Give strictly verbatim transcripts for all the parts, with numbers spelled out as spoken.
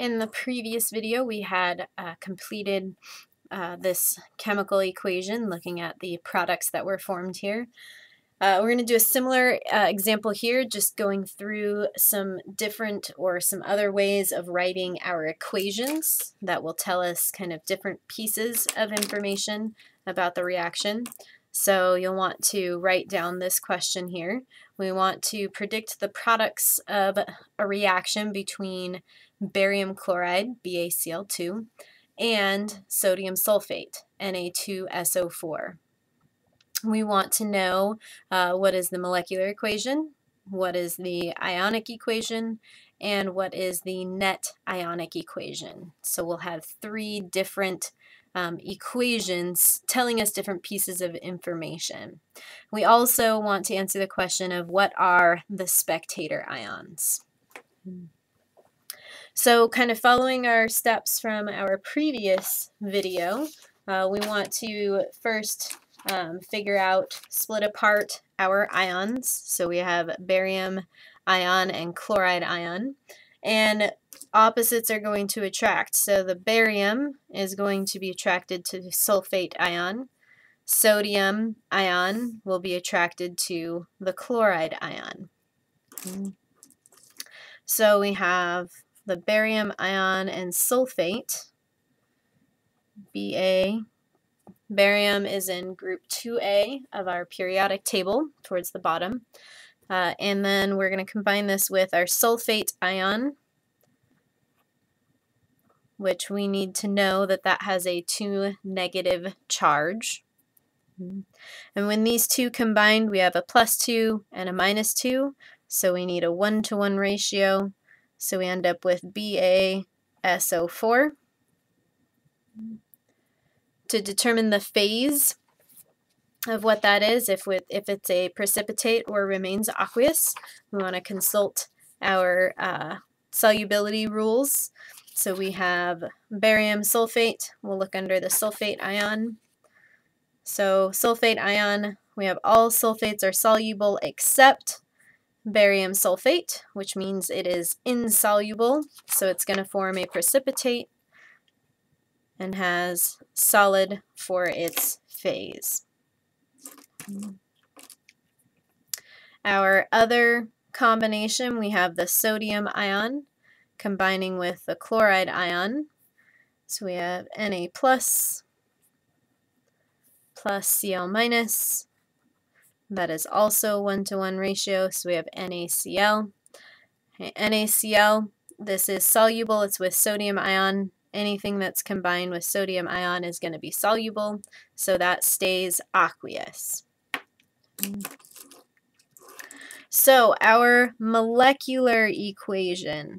In the previous video, we had uh, completed uh, this chemical equation looking at the products that were formed here. Uh, we're going to do a similar uh, example here, just going through some different or some other ways of writing our equations that will tell us kind of different pieces of information about the reaction. So you'll want to write down this question here. We want to predict the products of a reaction between barium chloride, B a C l two, and sodium sulfate, N a two S O four. We want to know uh, what is the molecular equation, what is the ionic equation, and what is the net ionic equation. So we'll have three different um, equations telling us different pieces of information. We also want to answer the question of what are the spectator ions. So kind of following our steps from our previous video, uh, we want to first Um, figure out, split apart our ions. So we have barium ion and chloride ion, and opposites are going to attract. So the barium is going to be attracted to the sulfate ion. Sodium ion will be attracted to the chloride ion. So we have the barium ion and sulfate, B a. Barium is in group two A of our periodic table towards the bottom. Uh, and then we're going to combine this with our sulfate ion, which we need to know that that has a two negative charge. And when these two combined, we have a plus two and a minus two. So we need a one to one ratio. So we end up with B a S O four. To determine the phase of what that is, if, with, if it's a precipitate or remains aqueous, we want to consult our uh, solubility rules. So we have barium sulfate. We'll look under the sulfate ion. So sulfate ion, we have all sulfates are soluble except barium sulfate, which means it is insoluble. So it's going to form a precipitate and has solid for its phase. Our other combination, we have the sodium ion combining with the chloride ion. So we have Na plus, plus Cl minus. That is also one to one ratio, so we have NaCl. Okay, NaCl, this is soluble, it's with sodium ion. Anything that's combined with sodium ion is going to be soluble, so that stays aqueous. So our molecular equation.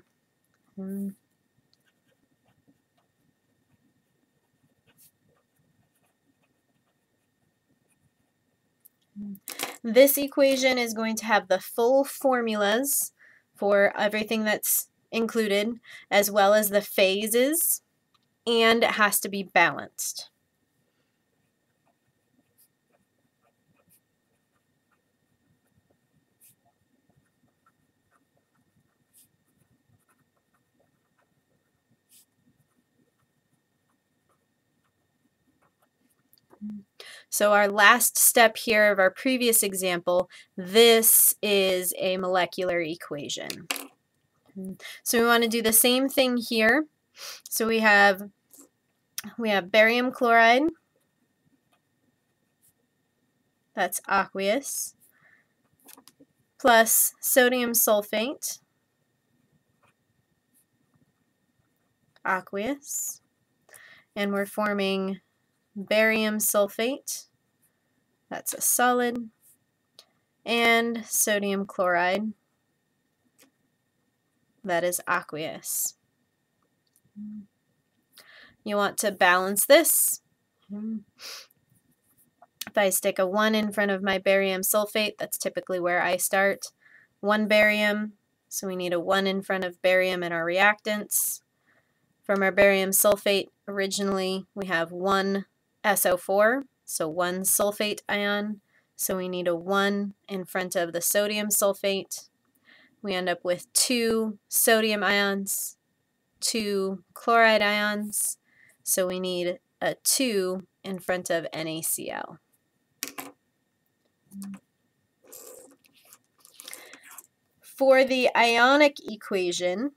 This equation is going to have the full formulas for everything that's included, as well as the phases, and it has to be balanced. So our last step here of our previous example, this is a molecular equation. So we want to do the same thing here. So we have we have barium chloride, that's aqueous, plus sodium sulfate, aqueous, and we're forming barium sulfate, that's a solid, and sodium chloride, that is aqueous. You want to balance this. If I stick a one in front of my barium sulfate, that's typically where I start. One barium, so we need a one in front of barium in our reactants. From our barium sulfate, originally we have one S O four, so one sulfate ion, so we need a one in front of the sodium sulfate. We end up with two sodium ions, two chloride ions, so we need a two in front of NaCl. For the ionic equation,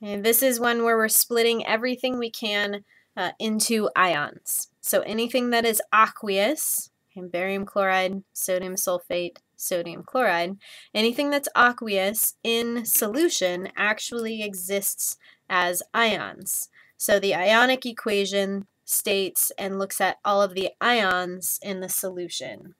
and this is one where we're splitting everything we can uh, into ions. So anything that is aqueous, and barium chloride, sodium sulfate, sodium chloride, anything that's aqueous in solution actually exists as ions. So the ionic equation states and looks at all of the ions in the solution.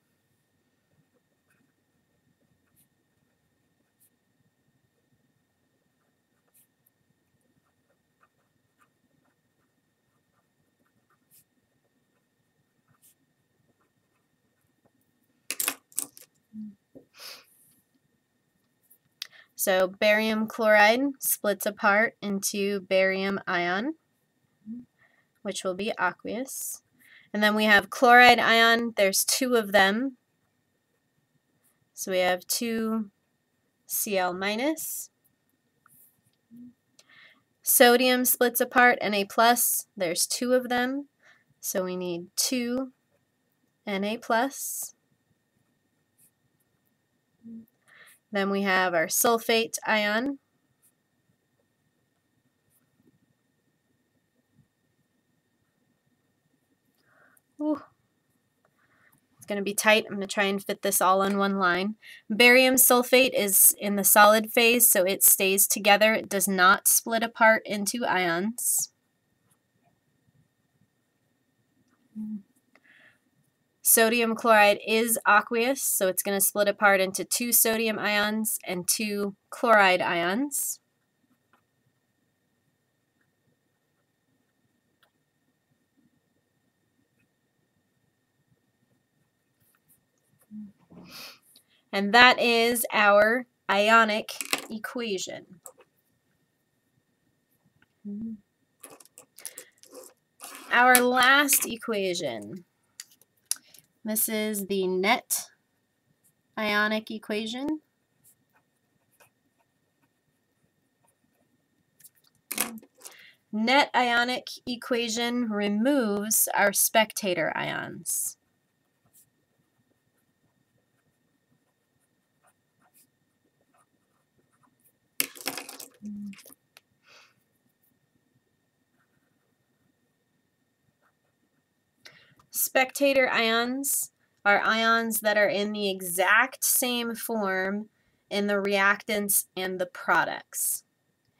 So barium chloride splits apart into barium ion, which will be aqueous. And then we have chloride ion. There's two of them. So we have two Cl minus. Sodium splits apart, Na plus. There's two of them. So we need two Na plus. Then we have our sulfate ion. Ooh. It's going to be tight. I'm going to try and fit this all on one line. Barium sulfate is in the solid phase, so it stays together. It does not split apart into ions. Sodium chloride is aqueous, so it's going to split apart into two sodium ions and two chloride ions. And that is our ionic equation. Our last equation. This is the net ionic equation. Net ionic equation removes our spectator ions. Spectator ions are ions that are in the exact same form in the reactants and the products.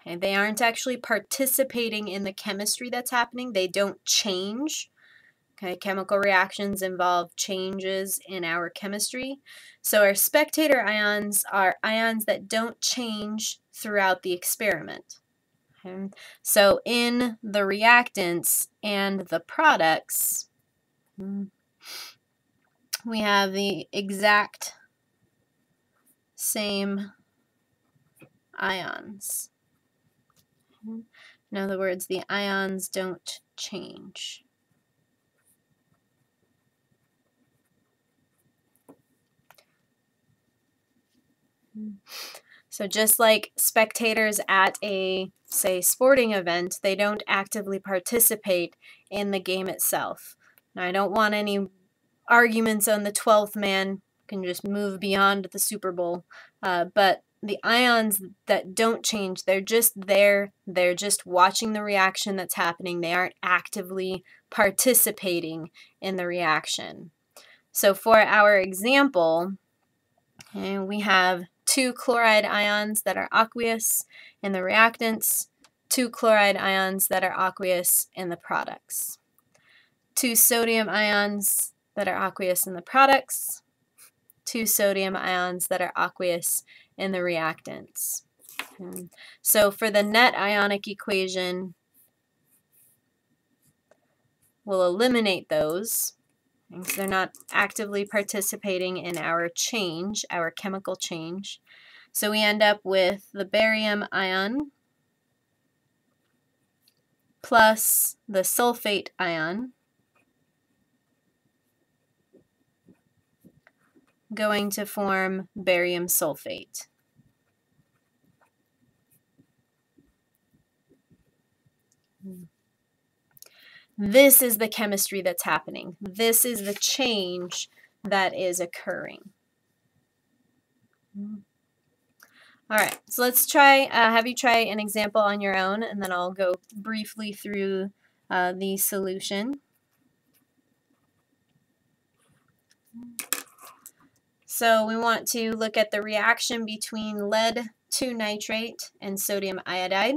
Okay, they aren't actually participating in the chemistry that's happening. They don't change. Okay, chemical reactions involve changes in our chemistry. So our spectator ions are ions that don't change throughout the experiment. Okay. So in the reactants and the products, we have the exact same ions. In other words, the ions don't change. So just like spectators at a, say, sporting event, they don't actively participate in the game itself. I don't want any arguments on the twelfth man. You can just move beyond the Super Bowl. Uh, but the ions that don't change, they're just there. They're just watching the reaction that's happening. They aren't actively participating in the reaction. So for our example, okay, we have two chloride ions that are aqueous in the reactants, two chloride ions that are aqueous in the products, two sodium ions that are aqueous in the products, two sodium ions that are aqueous in the reactants. Okay. So for the net ionic equation, we'll eliminate those. So they're not actively participating in our change, our chemical change. So we end up with the barium ion plus the sulfate ion going to form barium sulfate. This is the chemistry that's happening. This is the change that is occurring. All right, so let's try, uh, have you try an example on your own, and then I'll go briefly through uh, the solution. So we want to look at the reaction between lead two nitrate and sodium iodide.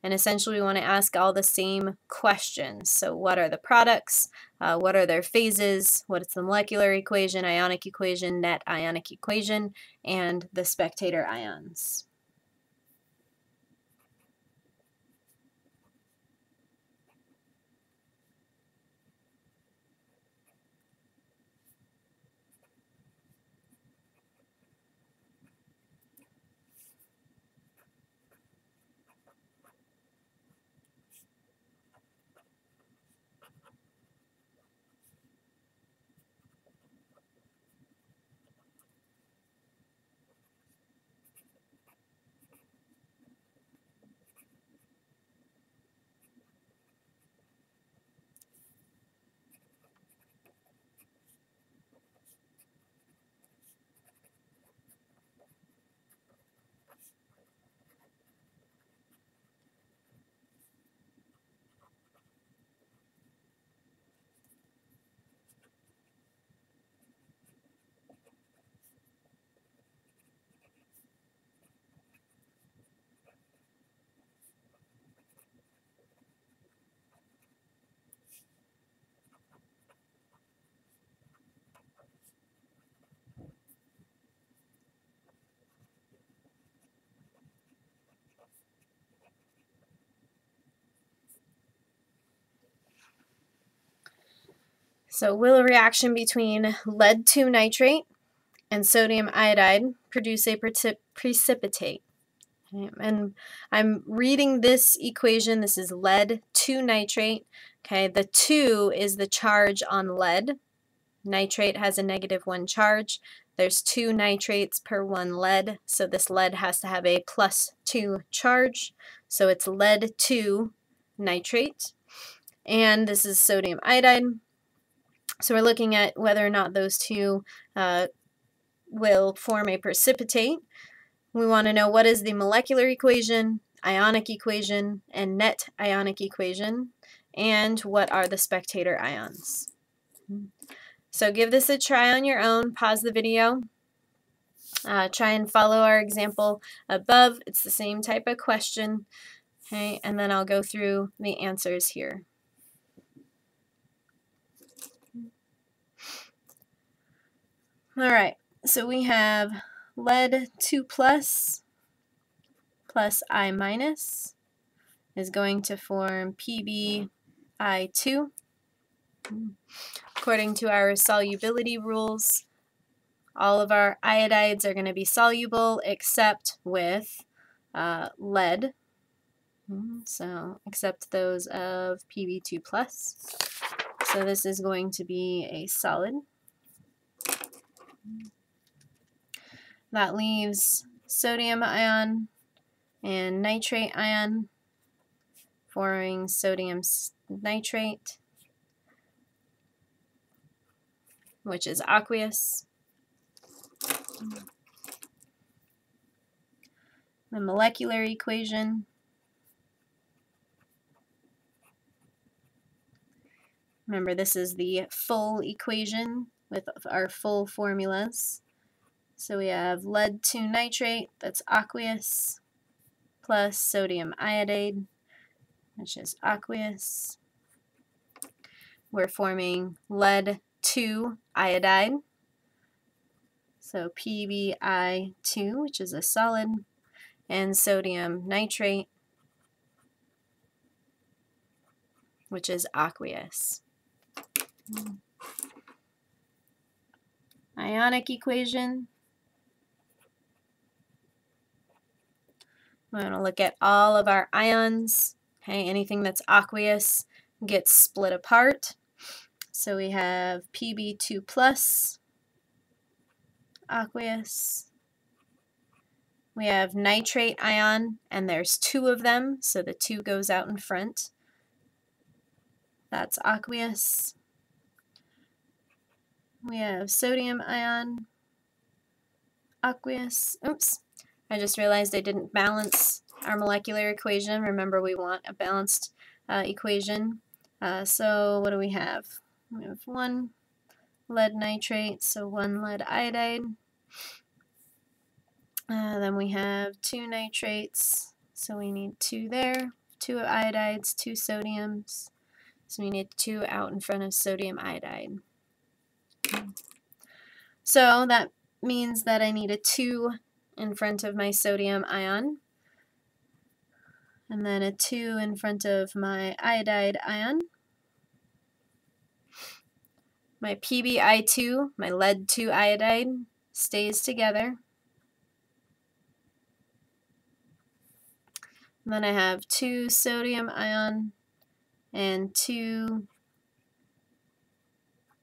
And essentially we want to ask all the same questions. So what are the products? Uh, what are their phases? What's the molecular equation, ionic equation, net ionic equation, and the spectator ions? So will a reaction between lead two nitrate and sodium iodide produce a precip precipitate? Okay. And I'm reading this equation. This is lead two nitrate. Okay, the two is the charge on lead. Nitrate has a negative one charge. There's two nitrates per one lead, so this lead has to have a plus two charge. So it's lead two nitrate. And this is sodium iodide. So we're looking at whether or not those two uh, will form a precipitate. We want to know what is the molecular equation, ionic equation, and net ionic equation, and what are the spectator ions. So give this a try on your own. Pause the video. Uh, try and follow our example above. It's the same type of question. Okay, and then I'll go through the answers here. All right, so we have lead two plus plus I minus is going to form P b I two. According to our solubility rules, all of our iodides are going to be soluble except with uh, lead. So except those of P b two plus. So this is going to be a solid. That leaves sodium ion and nitrate ion forming sodium nitrate, which is aqueous. The molecular equation . Remember, this is the full equation with our full formulas. So we have lead two nitrate, that's aqueous, plus sodium iodide, which is aqueous. We're forming lead two iodide, so P b I two, which is a solid, and sodium nitrate, which is aqueous. Ionic equation. We're going to look at all of our ions. Okay, anything that's aqueous gets split apart. So we have P b two plus aqueous. We have nitrate ion, and there's two of them, so the two goes out in front. That's aqueous. We have sodium ion, aqueous. Oops, I just realized I didn't balance our molecular equation. Remember, we want a balanced uh, equation. Uh, so what do we have? We have one lead nitrate, so one lead iodide. Uh, then we have two nitrates, so we need two there, two iodides, two sodiums. So we need two out in front of sodium iodide. So that means that I need a two in front of my sodium ion, and then a two in front of my iodide ion. My P b I two, my lead two iodide, stays together. And then I have two sodium ion and two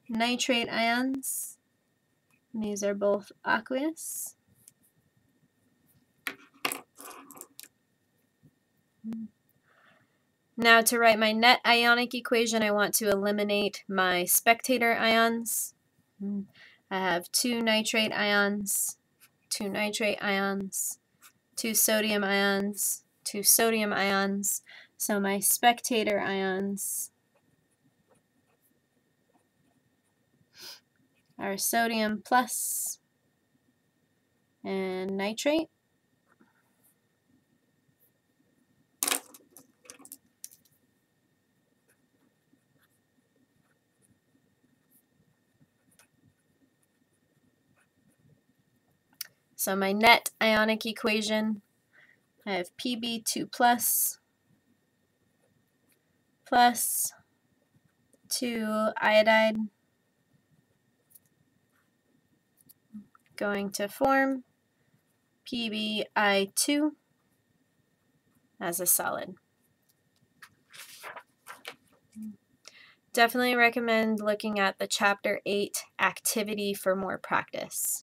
nitrate ions. And these are both aqueous. Now to write my net ionic equation, I want to eliminate my spectator ions. I have two nitrate ions, two nitrate ions, two sodium ions, two sodium ions. So my spectator ions are sodium plus and nitrate. So my net ionic equation, I have P b two plus plus two iodide going to form P b I two as a solid. Definitely recommend looking at the chapter eight activity for more practice.